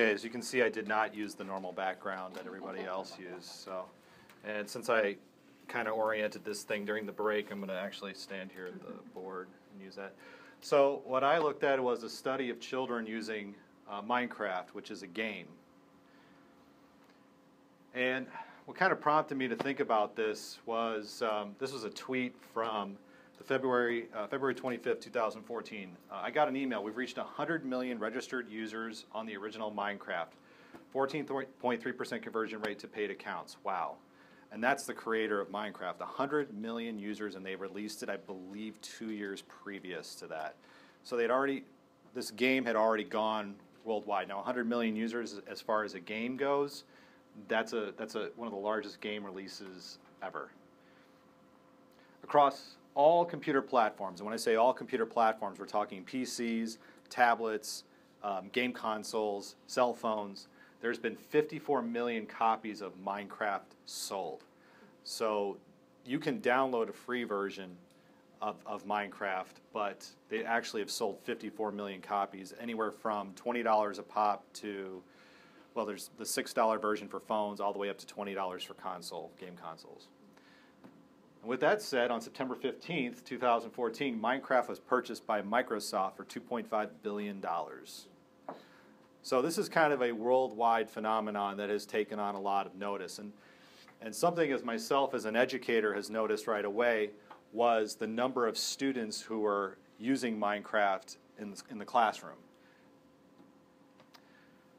Okay, as you can see, I did not use the normal background that everybody else used. So, and since I kind of oriented this thing during the break, I'm going to actually stand here at the board and use that. So what I looked at was a study of children using Minecraft, which is a game. And what kind of prompted me to think about this was a tweet from the February 25th, 2014. I got an email. We've reached 100 million registered users on the original Minecraft. 14.3% conversion rate to paid accounts. Wow. And that's the creator of Minecraft. 100 million users, and they released it, I believe, 2 years previous to that. So they'd already, this game had already gone worldwide. Now, 100 million users, as far as a game goes, that's one of the largest game releases ever. Across all computer platforms, and when I say all computer platforms, we're talking PCs, tablets, game consoles, cell phones. There's been 54 million copies of Minecraft sold. So you can download a free version of Minecraft, but they actually have sold 54 million copies, anywhere from $20 a pop to, well, there's the $6 version for phones, all the way up to $20 for game consoles. And with that said, on September 15th, 2014, Minecraft was purchased by Microsoft for $2.5 billion. So this is kind of a worldwide phenomenon that has taken on a lot of notice. And something as myself as an educator has noticed right away was the number of students who were using Minecraft in the classroom.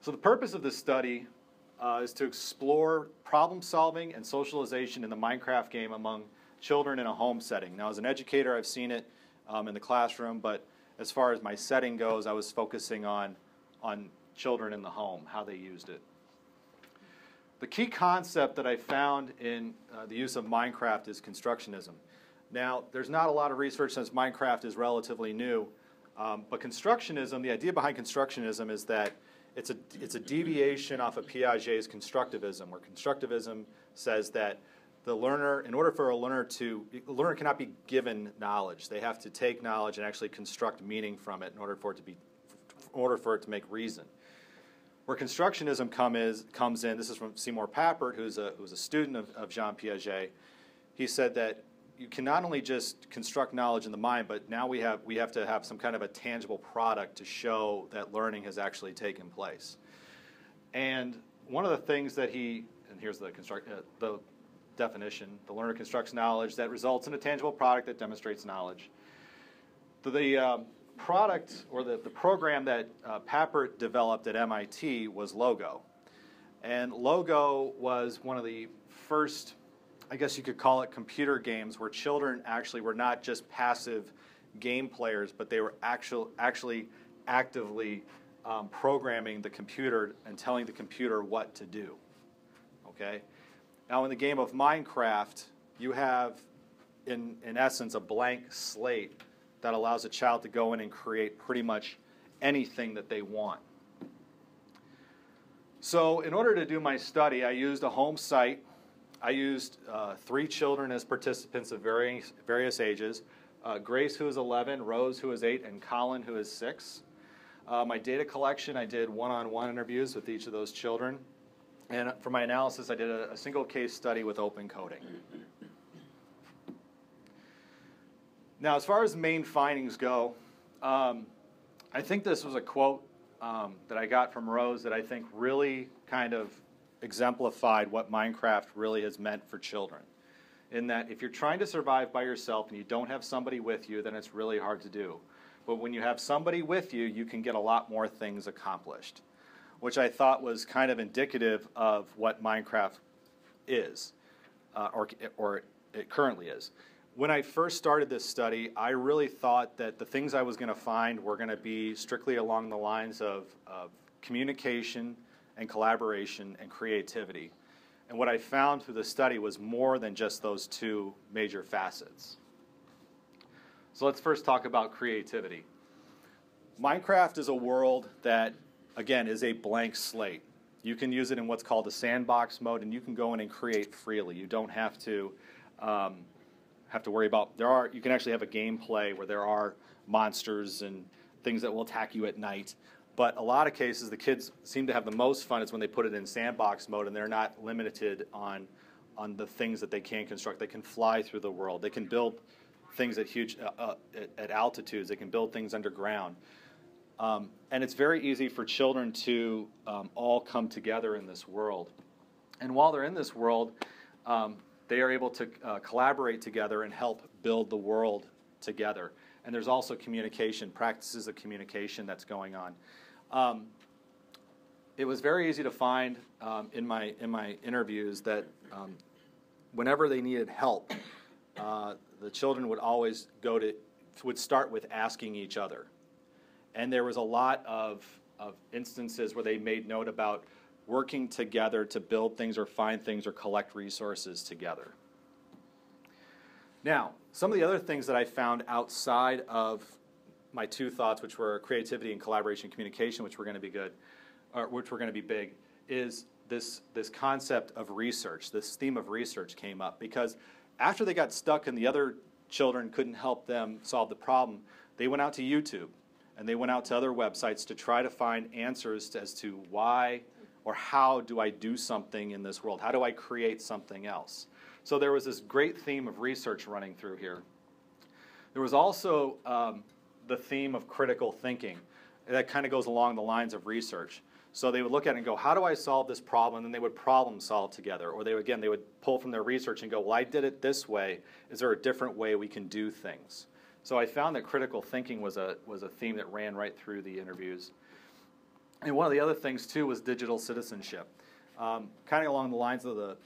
So the purpose of this study is to explore problem solving and socialization in the Minecraft game among children in a home setting. Now, as an educator, I've seen it in the classroom, but as far as my setting goes, I was focusing on children in the home, how they used it. The key concept that I found in the use of Minecraft is constructionism. Now, there's not a lot of research since Minecraft is relatively new, but constructionism, the idea behind constructionism is that it's a deviation off of Piaget's constructivism, where constructivism says that the learner, in order for a learner cannot be given knowledge. They have to take knowledge and actually construct meaning from it in order for it to be make reason. Where constructionism comes in, this is from Seymour Papert, who's a student of Jean Piaget. He said that you can not only just construct knowledge in the mind, but now we have to have some kind of a tangible product to show that learning has actually taken place. And one of the things that here's the definition: the learner constructs knowledge that results in a tangible product that demonstrates knowledge. The product or the program that Papert developed at MIT was Logo. And Logo was one of the first, I guess you could call it, computer games where children actually were not just passive game players, but they were actually actively programming the computer and telling the computer what to do. Okay? Now, in the game of Minecraft, you have, in essence, a blank slate that allows a child to go in and create pretty much anything that they want. So in order to do my study, I used a home site. I used 3 children as participants of various ages, Grace, who is 11, Rose, who is 8, and Colin, who is 6. My data collection, I did one-on-one interviews with each of those children. And for my analysis, I did a single case study with open coding. Now, as far as main findings go, I think this was a quote that I got from Rose that I think really kind of exemplified what Minecraft really has meant for children. In that, if you're trying to survive by yourself and you don't have somebody with you, then it's really hard to do. But when you have somebody with you, you can get a lot more things accomplished, which I thought was kind of indicative of what Minecraft is, or it currently is. When I first started this study, I really thought that the things I was going to find were going to be strictly along the lines of communication and collaboration and creativity. And what I found through the study was more than just those two major facets. So let's first talk about creativity. Minecraft is a world that, again, is a blank slate. You can use it in what's called a sandbox mode, and you can go in and create freely. You don't have to worry about, you can actually have a gameplay where there are monsters and things that will attack you at night, But a lot of cases, the kids seem to have the most fun is when they put it in sandbox mode, and they're not limited on the things that they can construct. They can fly through the world. They can build things at huge at altitudes. They can build things underground. And it's very easy for children to all come together in this world. And while they're in this world, they are able to collaborate together and help build the world together. And there's also communication, practices of communication that's going on. It was very easy to find in my interviews that whenever they needed help, the children would always start with asking each other. And there was a lot of instances where they made note about working together to build things or find things or collect resources together. Now, some of the other things that I found outside of my two thoughts, which were creativity and collaboration, communication, which were going to be good, or which were going to be big, is this concept of research. This theme of research came up because after they got stuck and the other children couldn't help them solve the problem, they went out to YouTube and they went out to other websites to try to find answers as to why or how do I do something in this world? How do I create something else? So there was this great theme of research running through here. There was also the theme of critical thinking. That kind of goes along the lines of research. So they would look at it and go, how do I solve this problem? And then they would problem solve together. Or they would pull from their research and go, well, I did it this way. Is there a different way we can do things? So I found that critical thinking was a theme that ran right through the interviews. And one of the other things, too, was digital citizenship. Kind of along the lines of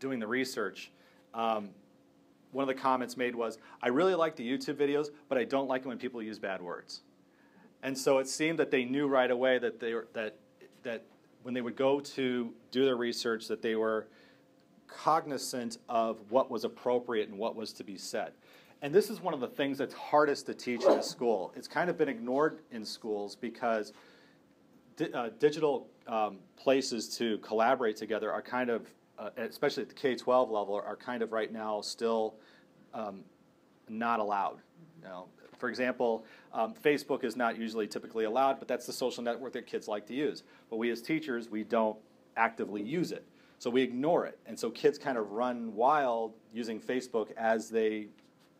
doing the research, one of the comments made was, I really like the YouTube videos, but I don't like it when people use bad words. And so it seemed that they knew right away that that when they would go to do their research, that they were cognizant of what was appropriate and what was to be said. And this is one of the things that's hardest to teach in a school. It's kind of been ignored in schools because digital places to collaborate together are kind of, especially at the K-12 level, are kind of right now still not allowed. You know, for example, Facebook is not usually typically allowed, but that's the social network that kids like to use. But we as teachers, we don't actively use it. So we ignore it. And so kids kind of run wild using Facebook as they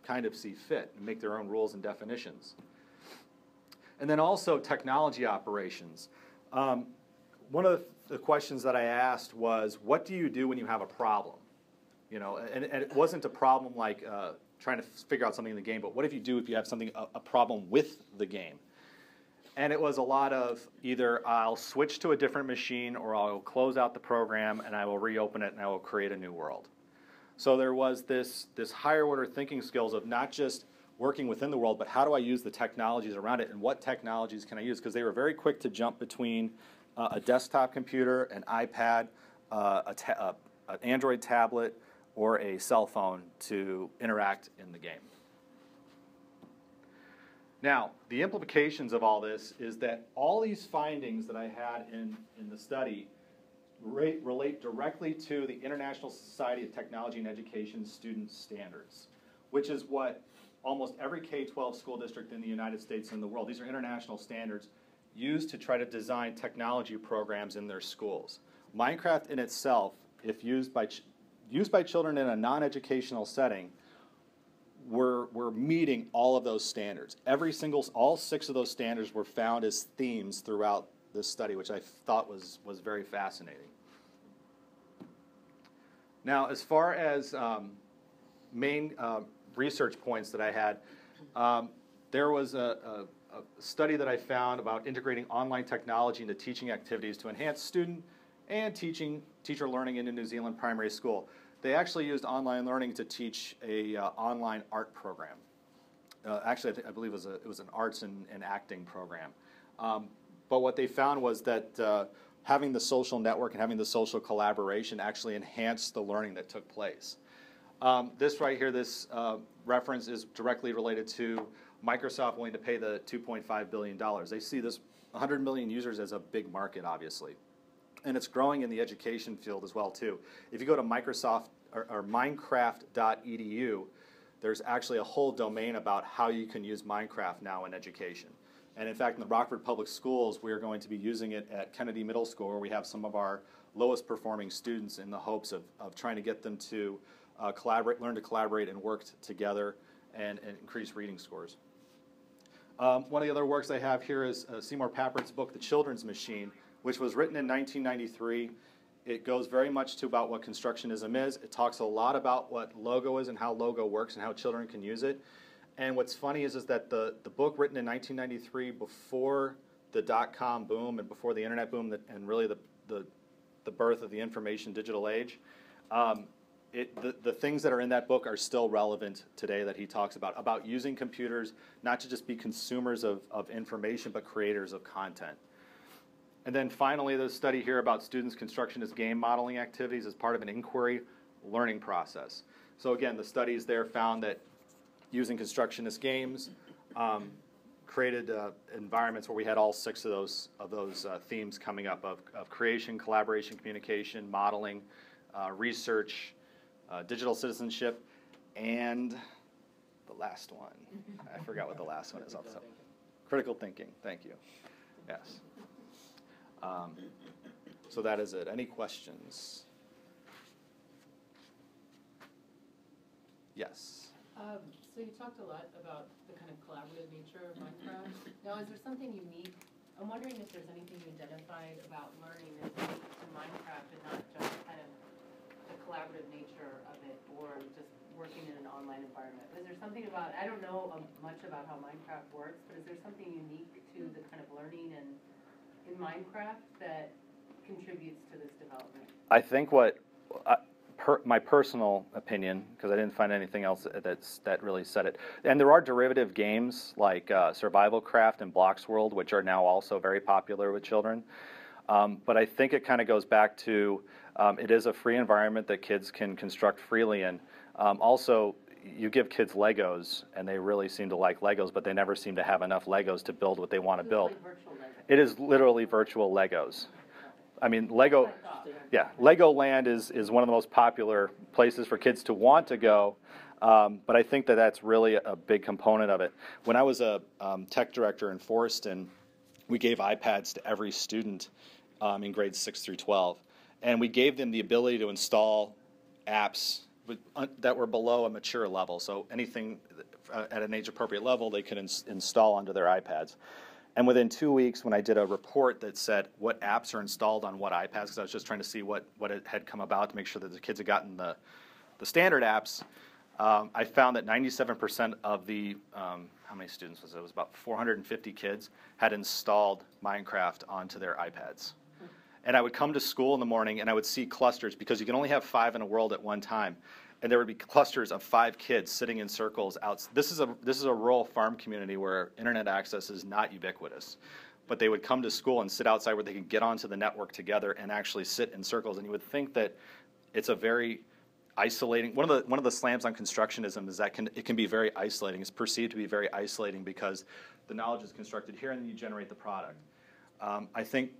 kind of see fit and make their own rules and definitions. And then also technology operations. One of the questions that I asked was, what do you do when you have a problem? You know, and it wasn't a problem like trying to figure out something in the game, but what if you do if you have something, a problem with the game? And it was a lot of either I'll switch to a different machine or I'll close out the program and I will reopen it and I will create a new world. So there was this higher order thinking skills of not just working within the world, but how do I use the technologies around it and what technologies can I use? Because they were very quick to jump between a desktop computer, an iPad, an Android tablet, or a cell phone to interact in the game. Now, the implications of all this is that all these findings that I had in the study relate directly to the International Society of Technology and Education student standards, which is what almost every K-12 school district in the United States and the world, these are international standards used to try to design technology programs in their schools. Minecraft in itself, if used by children in a non-educational setting, we're meeting all of those standards. All six of those standards were found as themes throughout this study, which I thought was very fascinating. Now, as far as main research points that I had, there was a study that I found about integrating online technology into teaching activities to enhance student and teacher learning in a New Zealand primary school. They actually used online learning to teach an online art program. Actually, I believe it was an arts and acting program. But what they found was that having the social network and having the social collaboration actually enhanced the learning that took place. This right here, this reference is directly related to Microsoft willing to pay the $2.5 billion. They see this 100 million users as a big market, obviously. And it's growing in the education field as well, too. If you go to Microsoft or Minecraft.edu, there's actually a whole domain about how you can use Minecraft now in education. And in fact, in the Rockford Public Schools, we are going to be using it at Kennedy Middle School, where we have some of our lowest performing students, in the hopes of trying to get them to learn to collaborate and work together and increase reading scores. One of the other works I have here is Seymour Papart's book, The Children's Machine, which was written in 1993. It goes very much to about what constructionism is. It talks a lot about what logo is and how logo works and how children can use it. And what's funny is that the book, written in 1993, before the dot-com boom and before the internet boom and really the birth of the information digital age, the things that are in that book are still relevant today that he talks about using computers not to just be consumers of information but creators of content. And then finally, there's a study here about students' constructionist game modeling activities as part of an inquiry learning process. So again, the studies there found that using constructionist games created environments where we had all six of those themes coming up of creation, collaboration, communication, modeling, research, digital citizenship, and the last one. I forgot what the last one is. Also. Critical thinking. Thank you. Yes. So that is it. Any questions? Yes. So you talked a lot about the kind of collaborative nature of Minecraft. Now, is there something unique? I'm wondering if there's anything you identified about learning that's unique to Minecraft and not just kind of the collaborative nature of it or just working in an online environment. Is there something about, I don't know much about how Minecraft works, but is there something unique to the kind of learning and in Minecraft that contributes to this development? I think what, my personal opinion, because I didn't find anything else that really said it, and there are derivative games like Survival Craft and Blocks World, which are now also very popular with children. But I think it kind of goes back to it is a free environment that kids can construct freely in. Also, you give kids Legos, and they really seem to like Legos, but they never seem to have enough Legos to build what they want to build. It is literally virtual Legos. I mean, Lego, yeah, Legoland is one of the most popular places for kids to want to go, but I think that that's really a big component of it. When I was a tech director in Forreston, we gave iPads to every student in grades 6 through 12, and we gave them the ability to install apps that were below a mature level, so anything at an age-appropriate level they could install onto their iPads. And within 2 weeks, when I did a report that said what apps are installed on what iPads, because I was just trying to see what it had come about to make sure that the kids had gotten the standard apps, I found that 97% of the, how many students was it? It was about 450 kids had installed Minecraft onto their iPads. And I would come to school in the morning, and I would see clusters, because you can only have 5 in a world at one time. And there would be clusters of 5 kids sitting in circles out. This is a rural farm community where internet access is not ubiquitous. But they would come to school and sit outside where they could get onto the network together and actually sit in circles. And you would think that it's a very isolating. One of the slams on constructionism is that it can be very isolating. It's perceived to be very isolating because the knowledge is constructed here, and then you generate the product. I think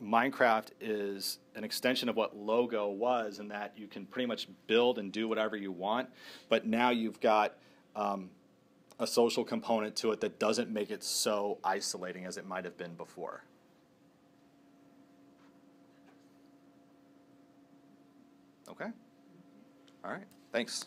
Minecraft is an extension of what Logo was, in that you can pretty much build and do whatever you want, but now you've got a social component to it that doesn't make it so isolating as it might have been before. Okay? All right. Thanks.